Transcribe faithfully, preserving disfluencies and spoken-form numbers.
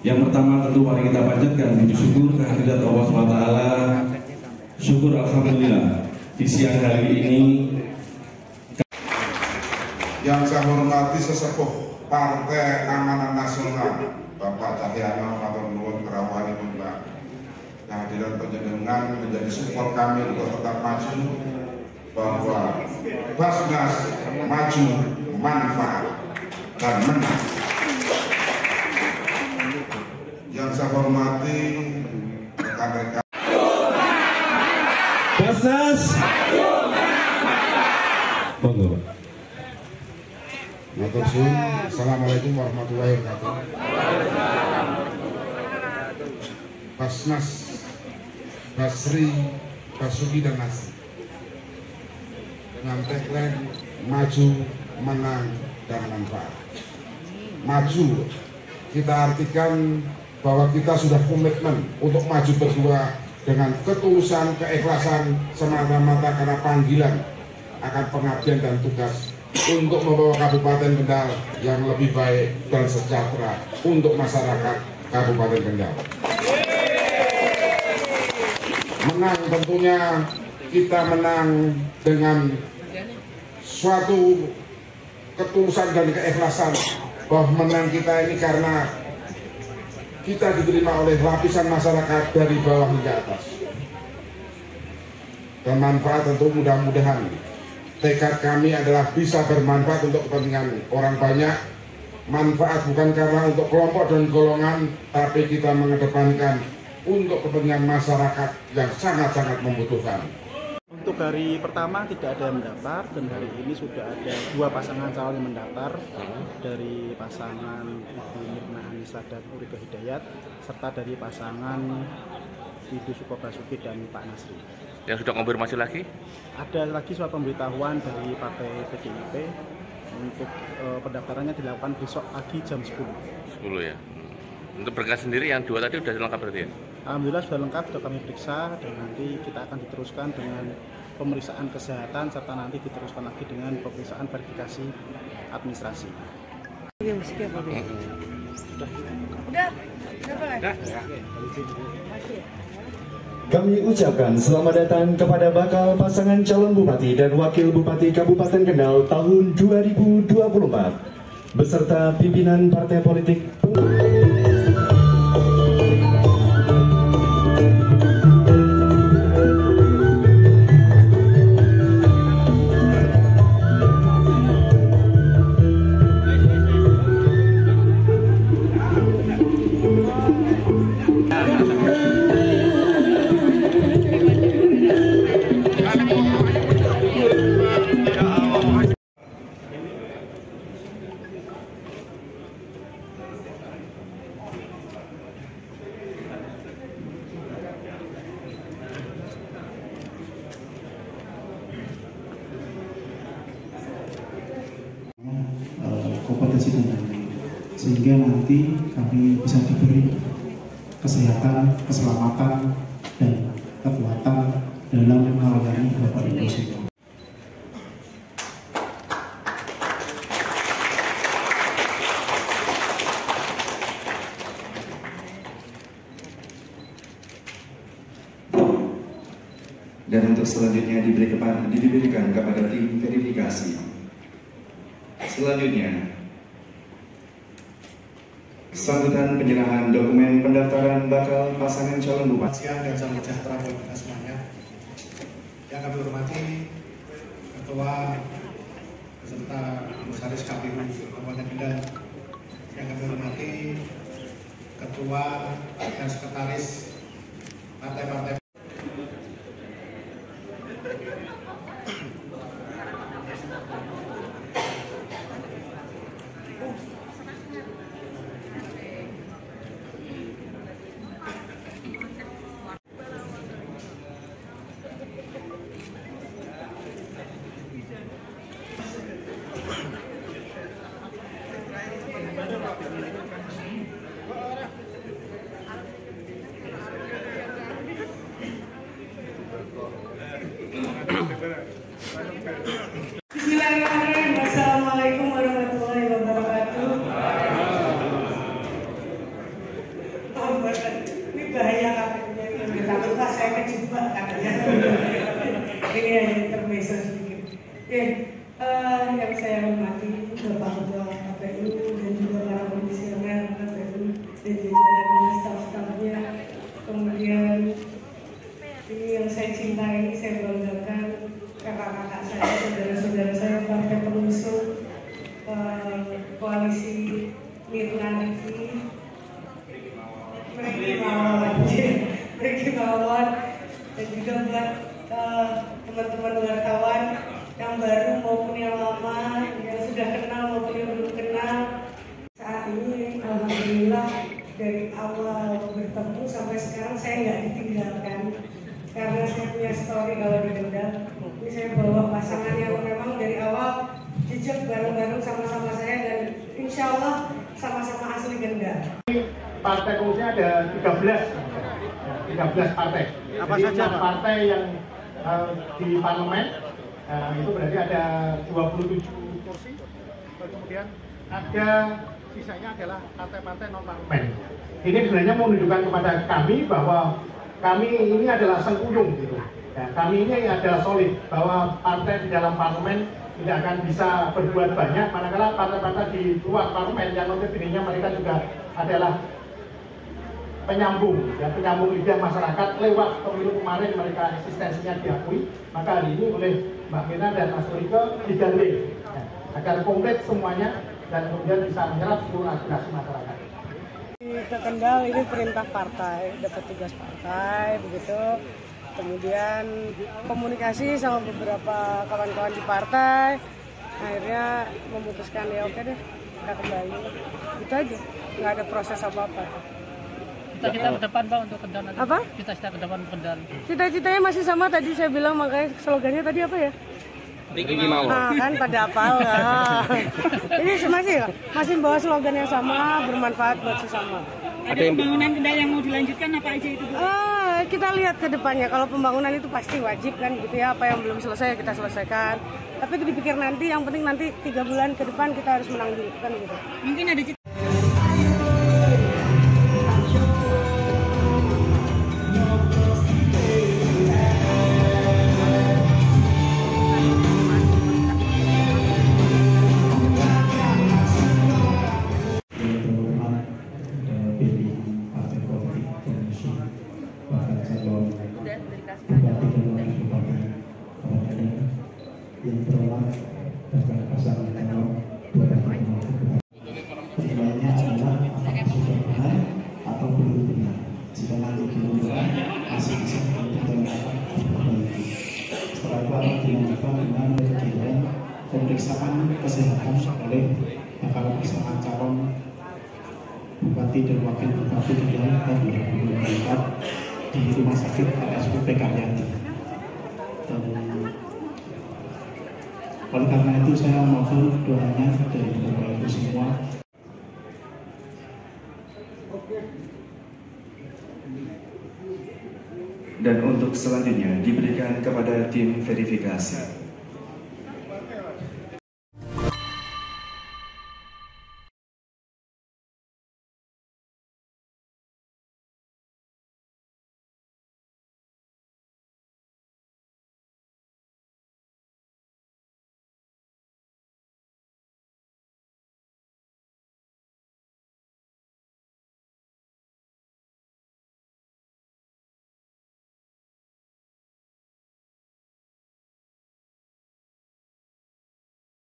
Yang pertama tentu mari kita panjatkan puji syukur kehadirat Allah subhanahu wa taala. Syukur alhamdulillah di siang hari ini. Yang saya hormati sesepuh Partai Amanat Nasional Bapak Cahyana atau Nurul Karawani, kehadiran penjenengan menjadi support kami untuk tetap maju, bahwa Basnas maju, manfaat dan menang. Yang saya hormati rekan-rekan Basnas maju, manfaat. Assalamualaikum warahmatullahi wabarakatuh. Basnas, Nasri, Basuki dan Nasri dengan tagline maju, menang dan manfaat. Maju kita artikan bahwa kita sudah komitmen untuk maju berdua dengan ketulusan, keikhlasan, semata-mata karena panggilan akan pengabdian dan tugas untuk membawa Kabupaten Kendal yang lebih baik dan sejahtera untuk masyarakat Kabupaten Kendal. Menang tentunya kita menang dengan suatu ketulusan dan keikhlasan, bahwa menang kita ini karena kita diterima oleh lapisan masyarakat dari bawah hingga atas. Dan manfaat tentu mudah-mudahan tekad kami adalah bisa bermanfaat untuk kepentingan orang banyak. Manfaat bukan karena untuk kelompok dan golongan, tapi kita mengedepankan untuk kepentingan masyarakat yang sangat-sangat membutuhkan. Untuk hari pertama tidak ada yang mendaftar, dan hari ini sudah ada dua pasangan calon yang mendaftar, dari pasangan Ibu Mirna Nivi dan Urike Hidayat, serta dari pasangan Windu Suko Basuki dan Pak Nasri. Yang sudah konfirmasi lagi? Ada lagi surat pemberitahuan dari Partai P D I P untuk e, pendaftarannya dilakukan besok pagi jam sepuluh. sepuluh ya. Hmm. Untuk berkas sendiri yang dua tadi sudah lengkap berarti ya? Alhamdulillah sudah lengkap, sudah kami periksa, dan nanti kita akan diteruskan dengan pemeriksaan kesehatan serta nanti diteruskan lagi dengan pemeriksaan verifikasi administrasi. Sudah. Sudah. Kami ucapkan selamat datang kepada bakal pasangan calon Bupati dan Wakil Bupati Kabupaten Kendal tahun dua ribu dua puluh empat beserta pimpinan partai politik. Sehingga nanti kami bisa diberi kesehatan, keselamatan, dan kekuatan dalam melayani Bapak Ibu semua. Dan untuk selanjutnya diberikan, diberikan kepada tim verifikasi. Selanjutnya sambutan penyerahan dokumen pendaftaran bakal pasangan calon bupati dan salam sejahtera bagi kita semuanya. Yang kami hormati Ketua beserta Komisaris K P U Kabupaten Kendal, yang kami hormati Ketua dan Sekretaris Partai-Partai. Merikimawan, Merikimawan, dan juga buat teman-teman wartawan yang baru maupun yang lama, yang sudah kenal maupun yang belum kenal. Saat ini alhamdulillah dari awal bertemu sampai sekarang saya nggak ditinggalkan karena saya punya story kalau di Kendal. Ini saya bawa pasangan yang memang dari awal jejak bareng-bareng sama-sama saya dan insya Allah sama-sama asli Kendal. Partai pengusungnya ada tiga belas partai. Apa saja partai yang uh, di parlemen uh, itu berarti ada dua puluh tujuh kursi. Kemudian ada sisanya adalah partai-partai non parlemen. Ini sebenarnya menunjukkan kepada kami bahwa kami ini adalah sengkuyung gitu. Nah, kami ini adalah solid bahwa partai di dalam parlemen tidak akan bisa berbuat banyak manakala partai-partai di luar parlemen yang notabene mereka juga adalah penyambung, ya, penyambung lidah masyarakat lewat pemilu kemarin mereka eksistensinya diakui, maka hari ini oleh Mbak Bena dan Mas Riko digandeng ya, agar komplit semuanya dan kemudian bisa menyerap seluruh aspirasi masyarakat. Ke Kendal ini perintah partai, dapat tugas partai begitu. Kemudian komunikasi sama beberapa kawan-kawan di partai, akhirnya memutuskan ya oke deh kita kembali. Itu aja, nggak ada proses apa-apa. Cita-cita ke depan Pak untuk Kendal? Apa? Cita-cita ke depan Kendal. Cita-citanya masih sama tadi saya bilang, makanya slogannya tadi apa ya? Merikimawan. Nah, kan pada apal. Nah. Ini masih masih bawa slogan yang sama, bermanfaat buat sesama. Ada pembangunan Kendal yang mau dilanjutkan apa aja itu? Uh, kita lihat ke depannya. Kalau pembangunan itu pasti wajib kan gitu ya. Apa yang belum selesai kita selesaikan. Tapi itu dipikir nanti. Yang penting nanti tiga bulan ke depan kita harus menang dulu kan gitu. Mungkin ada cita. Pemeriksaan kesehatan oleh kepala pasangan calon bupati dan wakil bupati Kendal tahun dua ribu dua puluh empat di rumah sakit R S U P Cahyana. Oleh karena itu saya mohon doanya dari bapak ibu semua. Dan untuk selanjutnya diberikan kepada tim verifikasi.